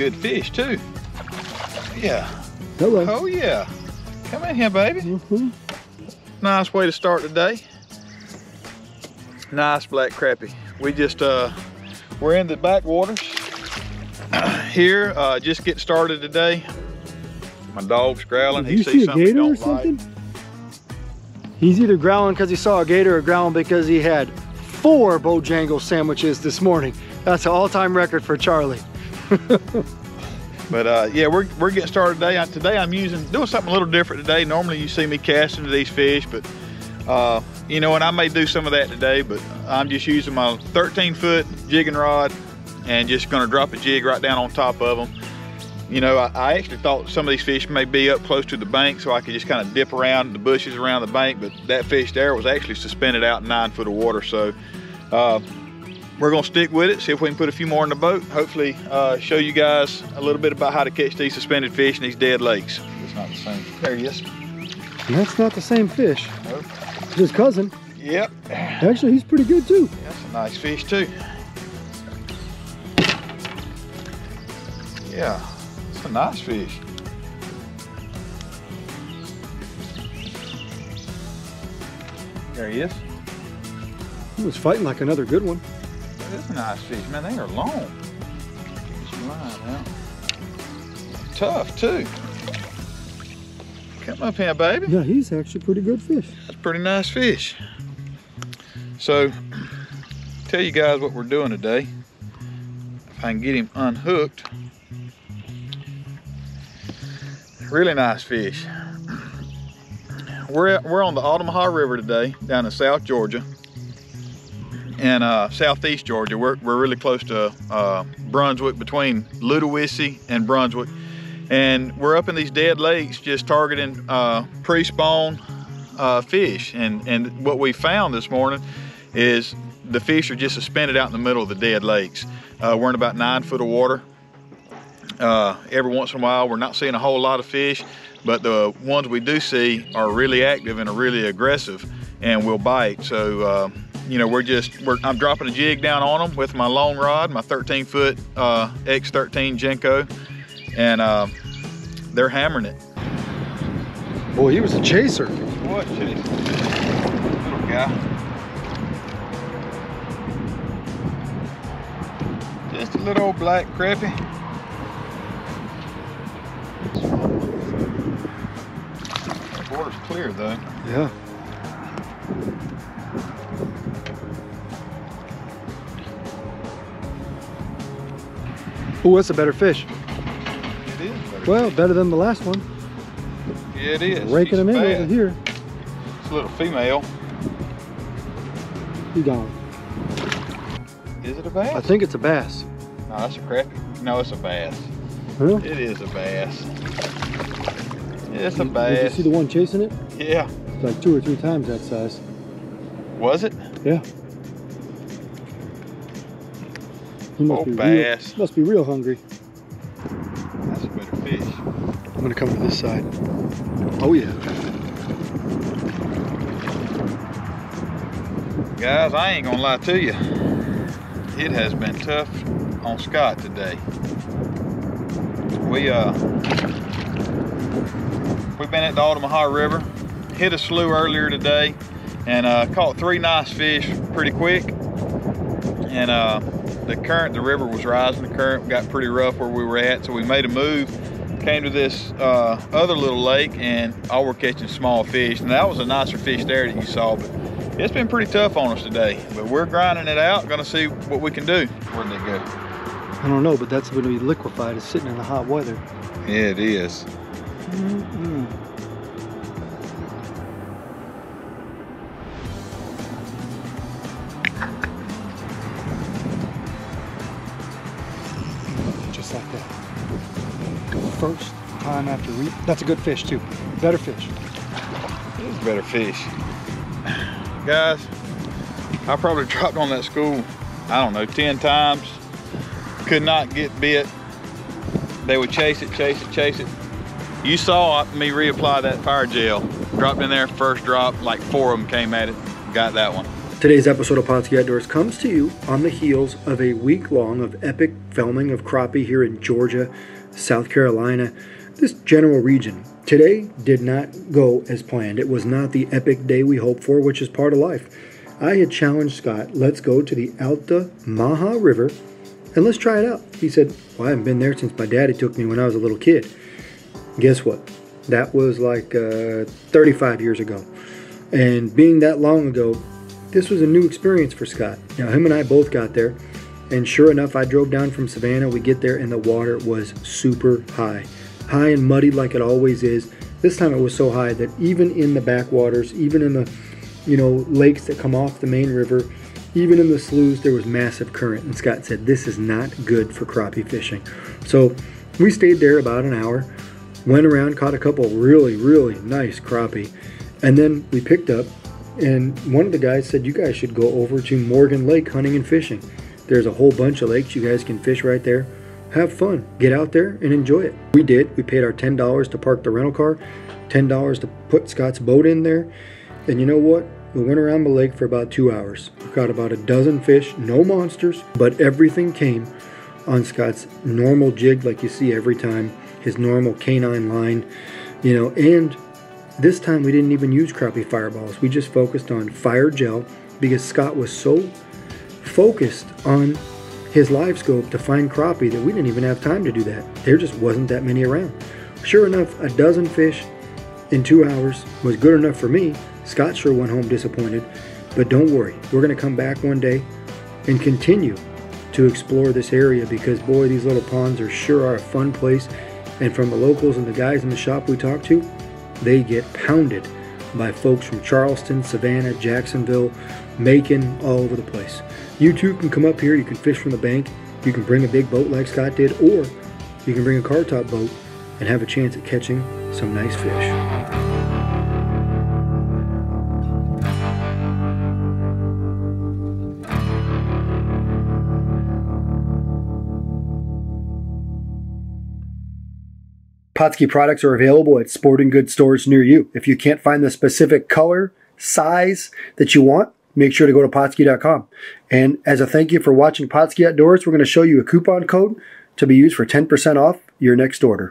good fish too. Yeah. Hello. Oh yeah. Come in here, baby. Mm-hmm. Nice way to start the day. Nice black crappie. We just we're in the backwaters here. Just get started today. My dog's growling. Did he sees something he don't like. He's either growling because he saw a gator or growling because he had 4 Bojangles sandwiches this morning. That's an all-time record for Charlie. But yeah, we're getting started today. Today I'm doing something a little different today. Normally you see me casting to these fish, but you know, and I may do some of that today, but I'm just using my 13-foot jigging rod and just gonna drop a jig right down on top of them. You know, I actually thought some of these fish may be up close to the bank so I could just kind of dip around the bushes around the bank, but that fish there was actually suspended out in 9 foot of water. So we're gonna stick with it, see if we can put a few more in the boat, hopefully show you guys a little bit about how to catch these suspended fish in these dead lakes. It's not the same. There he is. That's not the same fish. Nope. It's his cousin. Yep. Actually, he's pretty good too. That's a nice fish too. Yeah. A nice fish. There he is. He was fighting like another good one. That's a nice fish, man. They are long. Tough too. Come up here, baby. Yeah, he's actually pretty good fish. That's a pretty nice fish. So, tell you guys what we're doing today. If I can get him unhooked. Really nice fish. We're on the Altamaha River today, down in South Georgia, and Southeast Georgia. We're really close to Brunswick, between Ludowisi and Brunswick. And we're up in these dead lakes just targeting pre-spawn fish. And what we found this morning is the fish are just suspended out in the middle of the dead lakes. We're in about 9 foot of water. Every once in a while, we're not seeing a whole lot of fish, but the ones we do see are really active and are really aggressive and will bite. So, you know, I'm dropping a jig down on them with my long rod, my 13-foot X13 Jenko, and they're hammering it. Boy, he was a chaser. What a chaser. Little guy. Just a little old black crappie. Water's clear though. Yeah. Oh, that's a better fish. It is better. Well, better than the last one. Yeah, it is. Raking them in over here. It's a little female. He gone. Is it a bass? I think it's a bass. No, that's a crappie. No, it's a bass. Really? It is a bass. It's a bass. Did you see the one chasing it? Yeah. It's like 2 or 3 times that size. Was it? Yeah. He must be bass. Real, must be real hungry. That's a better fish. I'm going to come to this side. Oh, yeah. Guys, I ain't going to lie to you. It has been tough on Scott today. We've been at the Altamaha River, hit a slough earlier today, and caught 3 nice fish pretty quick. And the river was rising, the current got pretty rough where we were at, so we made a move, came to this other little lake, and all we're catching small fish. And that was a nicer fish there that you saw, but it's been pretty tough on us today. But we're grinding it out, gonna see what we can do. Where'd they go? I don't know, but that's gonna be liquefied, it's sitting in the hot weather. Yeah, it is. Just like that. First time after that's a good fish too. Better fish. It is better fish. Guys, I probably dropped on that school, I don't know, 10 times. Could not get bit. They would chase it, chase it, chase it. You saw me reapply that fire gel. Dropped in there, first drop, like 4 of them came at it, got that one. Today's episode of Pautzke Outdoors comes to you on the heels of a week-long of epic filming of crappie here in Georgia, South Carolina, this general region. Today did not go as planned. It was not the epic day we hoped for, which is part of life. I had challenged Scott, let's go to the Altamaha River and let's try it out. He said, well, I haven't been there since my daddy took me when I was a little kid. Guess what? That was like 35 years ago. And being that long ago, this was a new experience for Scott. Now, him and I both got there, and sure enough, I drove down from Savannah. We get there, and the water was super high. High and muddy like it always is. This time it was so high that even in the backwaters, even in the, you know, lakes that come off the main river, even in the sloughs, there was massive current. And Scott said, this is not good for crappie fishing. So we stayed there about an hour, went around, caught a couple really, really nice crappie, and then we picked up. And one of the guys said, you guys should go over to Morgan Lake hunting and fishing. There's a whole bunch of lakes you guys can fish right there. Have fun. Get out there and enjoy it. We did. We paid our $10 to park the rental car, $10 to put Scott's boat in there. And you know what? We went around the lake for about 2 hours. We caught about a dozen fish, no monsters, but everything came on Scott's normal jig like you see every time, his normal canine line, you know, and this time we didn't even use crappie fireballs. We just focused on Fire Gel because Scott was so focused on his live scope to find crappie that we didn't even have time to do that. There just wasn't that many around. Sure enough, a dozen fish in 2 hours was good enough for me. Scott sure went home disappointed, but don't worry. We're going to come back one day and continue to explore this area because, boy, these little ponds sure are a fun place. And from the locals and the guys in the shop we talked to, they get pounded by folks from Charleston, Savannah, Jacksonville, Macon, all over the place. You too can come up here. You can fish from the bank. You can bring a big boat like Scott did, or you can bring a car top boat and have a chance at catching some nice fish. Pautzke products are available at sporting goods stores near you. If you can't find the specific color, size that you want, make sure to go to Pautzke.com. And as a thank you for watching Pautzke Outdoors, we're going to show you a coupon code to be used for 10% off your next order.